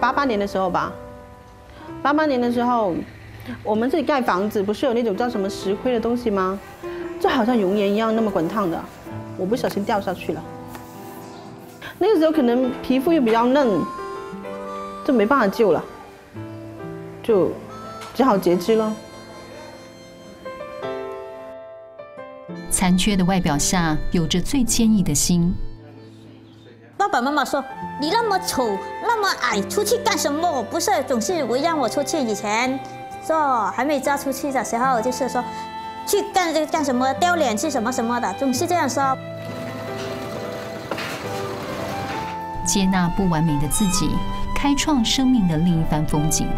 88年的时候吧，88年的时候，我们自己盖房子，不是有那种叫什么石灰的东西吗？就好像熔岩一样那么滚烫的，我不小心掉下去了。那个时候可能皮肤又比较嫩，就没办法救了，就只好截肢了。 残缺的外表下，有着最坚毅的心。爸爸妈妈说：“你那么丑，那么矮，出去干什么？”不是，总是我让我出去。以前说还没嫁出去的时候，就是说去干什么，丢脸去什么什么的，总是这样说。接纳不完美的自己，开创生命的另一番风景。